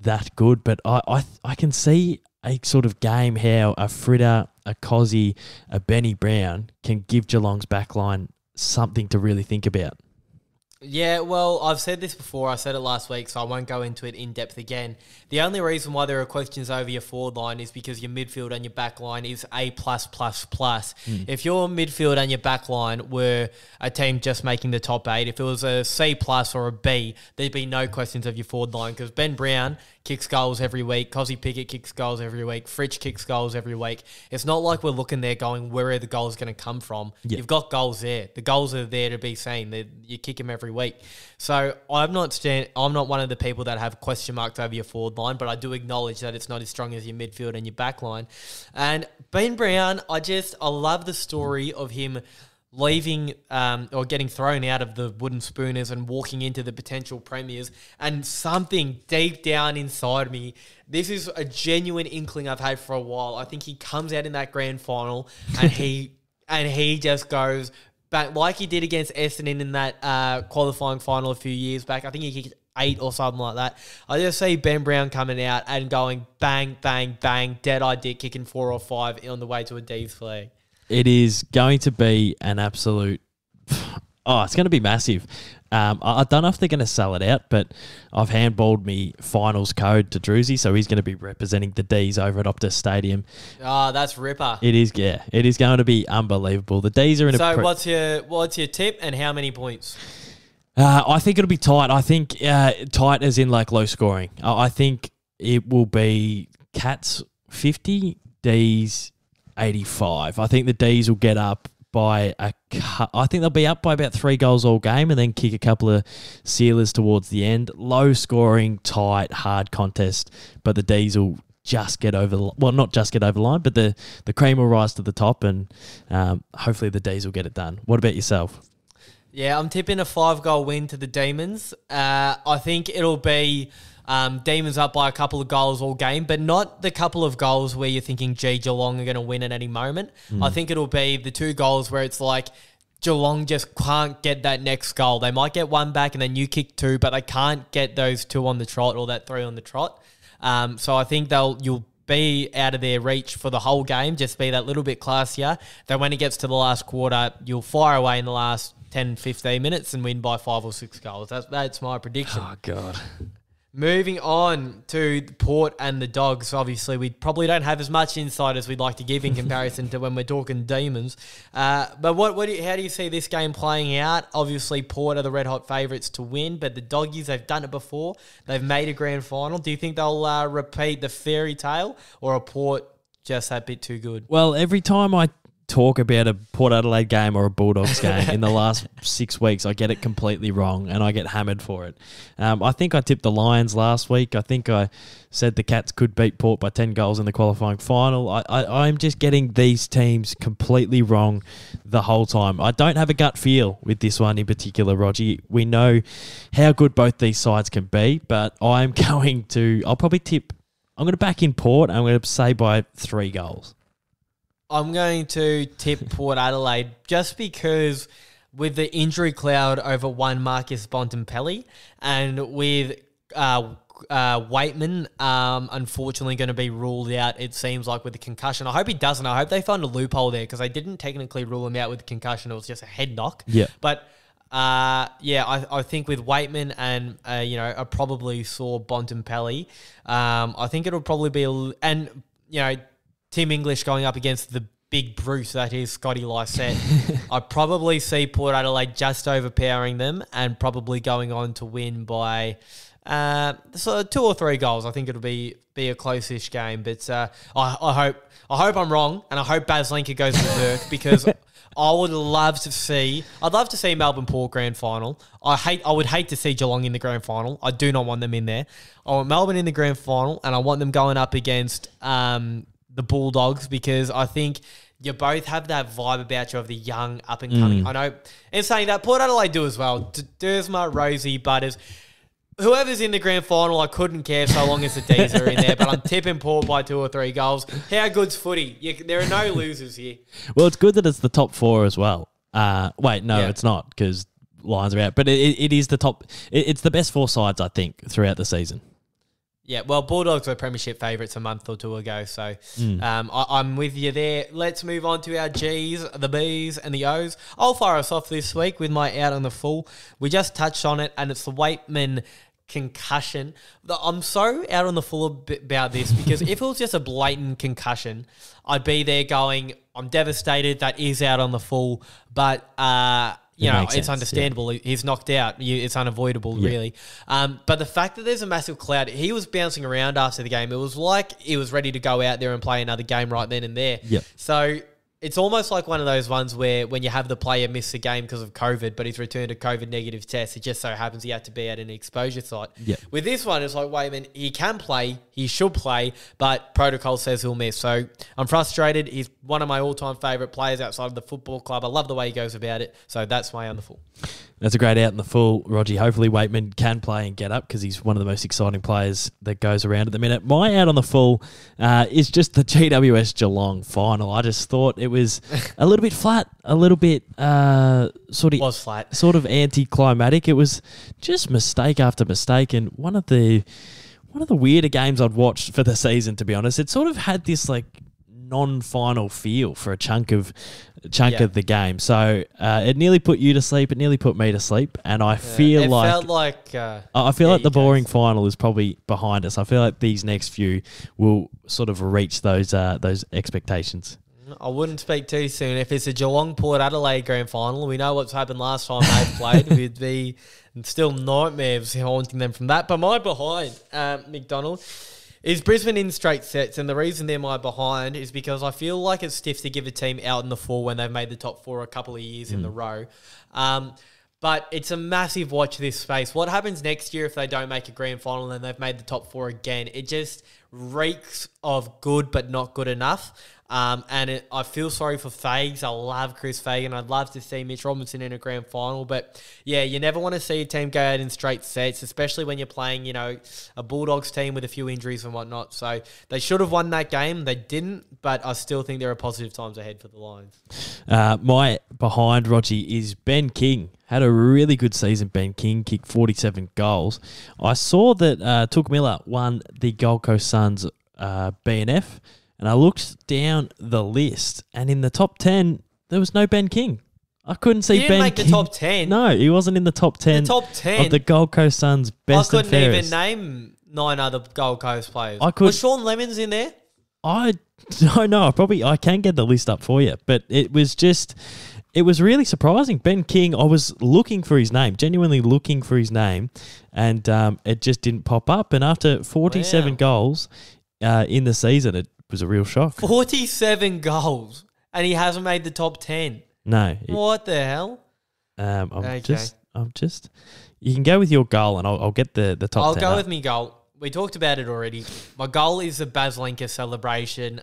that good, but I can see a sort of game how a Fritter, a Cozzy, a Benny Brown can give Geelong's backline something to really think about. Yeah, well, I've said this before. I said it last week, so I won't go into it in depth again. The only reason why there are questions over your forward line is because your midfield and your back line is A+++. If your midfield and your back line were a team just making the top eight, if it was a C+ or a B, there'd be no questions of your forward line because Ben Brown kicks goals every week, Cozzy Pickett kicks goals every week, Fritsch kicks goals every week. It's not like we're looking there going, where are the goals going to come from? Yep. You've got goals there. The goals are there to be seen. You kick them every week. So I'm not one of the people that have question marks over your forward line, but I do acknowledge that it's not as strong as your midfield and your back line. And Ben Brown, I love the story of him leaving or getting thrown out of the Wooden Spooners and walking into the potential premiers, and something deep down inside me, this is a genuine inkling I've had for a while. I think he comes out in that grand final and he just goes back like he did against Essendon in that qualifying final a few years back. I think he kicked 8 or something like that. I just see Ben Brown coming out and going bang, bang, bang, dead-eye dick, kicking 4 or 5 on the way to a D's flag. It is going to be an absolute – oh, it's going to be massive. I don't know if they're going to sell it out, but I've handballed me finals code to Druzy, so he's going to be representing the Ds over at Optus Stadium. Oh, that's ripper. It is, yeah. It is going to be unbelievable. The Ds are in a – So what's your tip and how many points? I think it'll be tight. I think tight as in like low scoring. I think it will be Cats 50, Ds 85. I think the Ds will get up by I think they'll be up by about 3 goals all game and then kick a couple of sealers towards the end. Low scoring, tight, hard contest, but the Ds will just get over the line. Well, not just get over the line, but the cream will rise to the top, and hopefully the Ds will get it done. What about yourself? Yeah, I'm tipping a 5-goal win to the Demons. I think it'll be Demons up by a couple of goals all game, but not the couple of goals where you're thinking, gee, Geelong are going to win at any moment. I think it'll be the 2 goals where it's like Geelong just can't get that next goal. They might get 1 back and then you kick 2, but they can't get those 2 on the trot or that 3 on the trot. So I think you'll be out of their reach for the whole game, just be that little bit classier. Then when it gets to the last quarter, you'll fire away in the last 10, 15 minutes and win by 5 or 6 goals. That's my prediction. Oh, God. Moving on to Port and the Dogs. Obviously, we probably don't have as much insight as we'd like to give in comparison to when we're talking Demons. But how do you see this game playing out? Obviously, Port are the red-hot favourites to win, but the Doggies, they've done it before. They've made a grand final. Do you think they'll repeat the fairy tale, or are Port just that bit too good? Well, every time I talk about a Port Adelaide game or a Bulldogs game in the last 6 weeks, I get it completely wrong and I get hammered for it. I think I tipped the Lions last week. I think I said the Cats could beat Port by 10 goals in the qualifying final. I'm just getting these teams completely wrong the whole time. I don't have a gut feel with this one in particular, Rogie. We know how good both these sides can be, but I'll probably tip, I'm going to back in Port. I'm going to say by 3 goals. I'm going to tip Port Adelaide just because with the injury cloud over one Marcus Bontempelli and with Waitman unfortunately going to be ruled out, it seems like, with the concussion. I hope he doesn't. I hope they found a loophole there because they didn't technically rule him out with the concussion. It was just a head knock. Yeah. But I think with Waitman and a probably sore Bontempelli, I think it'll probably be Tim English going up against the big Bruce, that is Scotty Lycett. I probably see Port Adelaide just overpowering them and probably going on to win by sort of 2 or 3 goals. I think it'll be a close-ish game, but I hope I'm wrong, and I hope Baz Linker goes to the earth because I'd love to see Melbourne Port grand final. I would hate to see Geelong in the grand final. I do not want them in there. I want Melbourne in the grand final, and I want them going up against the Bulldogs, because I think you both have that vibe about you of the young, up-and-coming. I know, and saying that, Port Adelaide do as well. There's my Rosie Butters. Whoever's in the grand final, I couldn't care so long as the Ds are in there, but I'm tipping Port by 2 or 3 goals. How good's footy? There are no losers here. Well, it's good that it's the top 4 as well. It's not, because Lions are out, but it is the top. It's the best 4 sides, I think, throughout the season. Yeah, well, Bulldogs were premiership favourites a month or two ago, so I'm with you there. Let's move on to our G's, the B's and the O's. I'll fire us off this week with my out on the full. We just touched on it, and it's the Waitman concussion. I'm so out on the full about this because if it was just a blatant concussion, I'd be there going, I'm devastated, that is out on the full, but you know, it's understandable. Yeah. He's knocked out. It's unavoidable, really. But the fact that there's a massive cloud, he was bouncing around after the game. It was like he was ready to go out there and play another game right then and there. So it's almost like one of those ones where when you have the player miss the game because of COVID, but he's returned a COVID negative test. It just so happens he had to be at an exposure site. With this one, it's like, wait a minute, he can play, he should play, but protocol says he'll miss. So I'm frustrated. He's one of my all-time favourite players outside of the football club. I love the way he goes about it. So that's my out in the full. That's a great out in the full, Rogie. Hopefully Waitman can play and get up because he's one of the most exciting players that goes around at the minute. My out on the full is just the GWS Geelong final. I just thought it was a little bit flat, a little bit sort of anticlimactic. It was just mistake after mistake, and one of the weirder games I'd watched for the season. To be honest, it sort of had this like non-final feel for a chunk of the game. So it nearly put you to sleep. It nearly put me to sleep. And I feel like it felt like I feel like the boring final is probably behind us. I feel like these next few will sort of reach those expectations. I wouldn't speak too soon. If it's a Geelong-Port Adelaide grand final, we know what's happened last time they've played. We'd be still nightmares haunting them from that. But my behind, MacDonald, is Brisbane in straight sets. And the reason they're my behind is because I feel like it's stiff to give a team out in the four when they've made the top four a couple of years in the row. But it's a massive watch this space. What happens next year if they don't make a grand final and they've made the top four again? It just reeks of good but not good enough. I feel sorry for Fags. I love Chris Fagan. I'd love to see Mitch Robinson in a grand final. But, yeah, you never want to see a team go out in straight sets, especially when you're playing, you know, a Bulldogs team with a few injuries and whatnot. So they should have won that game. They didn't, but I still think there are positive times ahead for the Lions. My behind, Rogie, is Ben King. Had a really good season, Ben King. Kicked 47 goals. I saw that Touk Miller won the Gold Coast Suns BNF. And I looked down the list, and in the top 10, there was no Ben King. I couldn't see Ben King. He didn't make the top 10. No, he wasn't in the top 10. The top 10 of the Gold Coast Suns best and fairest. I couldn't even name 9 other Gold Coast players. Was Sean Lemons in there? I don't know. I can get the list up for you, but it was really surprising. Ben King, I was looking for his name, genuinely looking for his name, and it just didn't pop up. And after 47 goals in the season, it was a real shock. 47 goals, and he hasn't made the top 10. No. What the hell? I'm just. You can go with your goal, and I'll get the top 10. I'll go with me goal. We talked about it already. My goal is the Baslenka celebration.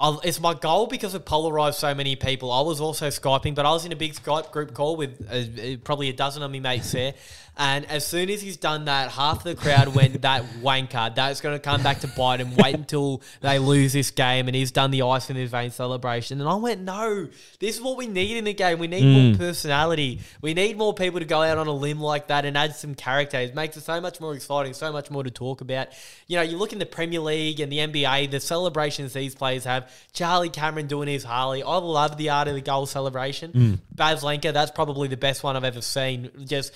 It's my goal because it polarised so many people. I was also Skyping, but I was in a big Skype group call with probably a dozen of my mates there. And as soon as he's done that, half the crowd went, that wanker, that's going to come back to bite him. Wait until they lose this game and he's done the ice in his vein celebration. And I went, no, this is what we need in the game. We need more personality. We need more people to go out on a limb like that and add some character. It makes it so much more exciting, so much more to talk about. You know, you look in the Premier League and the NBA, the celebrations these players have. Charlie Cameron doing his Harley. I love the art of the goal celebration. Baslenka, that's probably the best one I've ever seen. Just,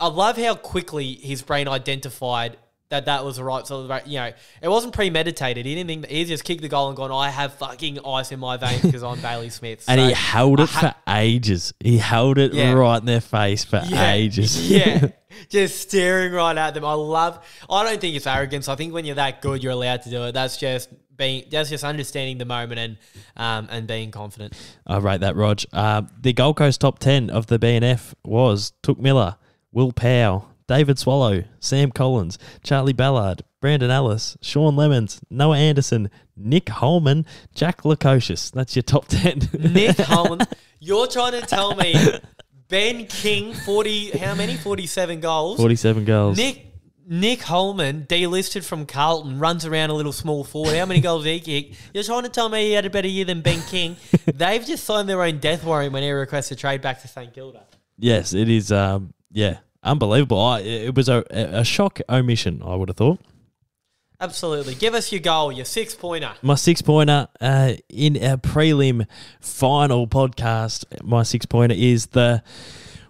I love how quickly his brain identified that was the right celebration. You know, it wasn't premeditated. He didn't think he just kicked the goal and gone, I have fucking ice in my veins because I'm Bailey Smith. So, and he held it for ages. He held it right in their face for ages. Just staring right at them. I don't think it's arrogance. I think when you're that good, you're allowed to do it. That's just understanding the moment and being confident. I rate that, Rog. The Gold Coast top 10 of the BNF was Touk Miller, Will Powell, David Swallow, Sam Collins, Charlie Ballard, Brandon Ellis, Sean Lemons, Noah Anderson, Nick Holman, Jack Lukosius. That's your top 10. Nick Holman. You're trying to tell me Ben King, 47 goals. 47 goals. Nick Holman, delisted from Carlton, runs around a little small forward. How many goals did he kick? You're trying to tell me he had a better year than Ben King. They've just signed their own death warrant when he requests a trade back to St Kilda. Yes, it is. Unbelievable. It was a shock omission, I would have thought. Absolutely. Give us your goal, your six-pointer. My six-pointer in our prelim final podcast, my six-pointer is the...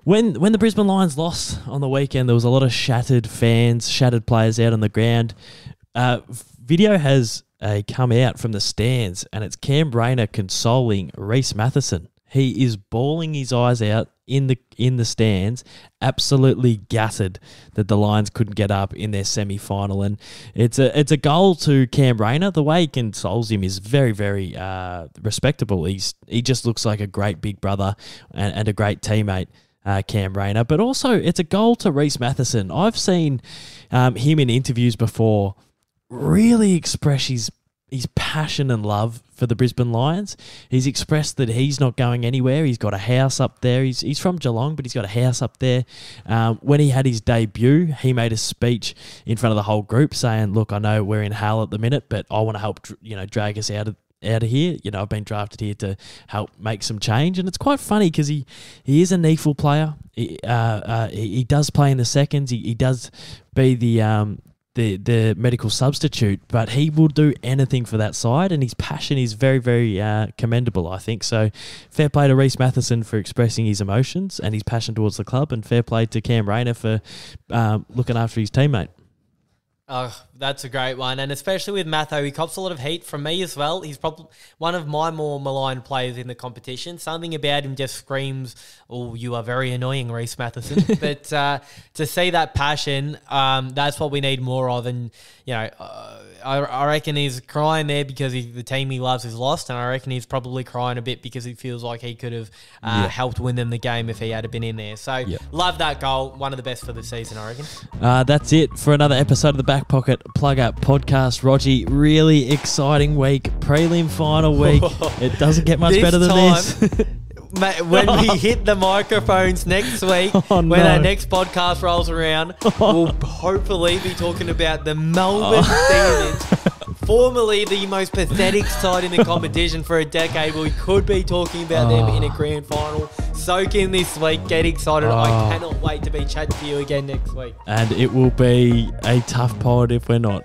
When the Brisbane Lions lost on the weekend, there was a lot of shattered fans, shattered players out on the ground. Video has come out from the stands, and it's Cam Rayner consoling Rhys Matheson. He is bawling his eyes out in the stands, absolutely gutted that the Lions couldn't get up in their semi-final. And it's a goal to Cam Rayner. The way he consoles him is very, very respectable. He just looks like a great big brother and a great teammate. Cam Rayner, but also it's a goal to Rhys Matheson. I've seen him in interviews before really express his passion and love for the Brisbane Lions. He's expressed that he's not going anywhere. He's got a house up there. He's from Geelong, but he's got a house up there. When he had his debut, he made a speech in front of the whole group saying, look, I know we're in hell at the minute, but I want to help drag us out of here. I've been drafted here to help make some change. And it's quite funny because he is a needful player. He does play in the seconds. He does be the medical substitute, but he will do anything for that side, and his passion is very, very commendable, I think. So fair play to Rhys Matheson for expressing his emotions and his passion towards the club, and fair play to Cam Rayner for looking after his teammate. Oh, that's a great one. And especially with Matho, he cops a lot of heat from me as well. He's probably one of my more maligned players in the competition. Something about him just screams, oh, you are very annoying, Rhys Matheson. But to see that passion, that's what we need more of. And, I reckon he's crying there because the team he loves is lost. And I reckon he's probably crying a bit because he feels like he could have helped win them the game if he had been in there. So love that goal. One of the best for the season, I reckon. That's it for another episode of the Back Pocket Plugger Podcast. Rogie, really exciting week. Prelim final week. It doesn't get much better than this. Mate, when we hit the microphones next week, our next podcast rolls around, we'll hopefully be talking about the Melbourne Demons, formerly the most pathetic side in the competition for a decade. We could be talking about them in a grand final. Soak in this week. Get excited. I cannot wait to be chatting to you again next week. And it will be a tough pod if we're not.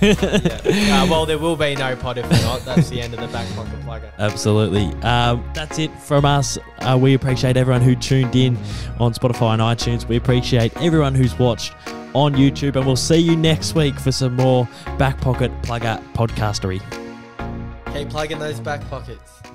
Well, there will be no pod if we're not. That's the end of the Back Pocket Plugger. Absolutely. That's it from us. We appreciate everyone who tuned in on Spotify and iTunes. We appreciate everyone who's watched on YouTube. And we'll see you next week for some more Back Pocket Plugger podcastery. Keep plugging those back pockets.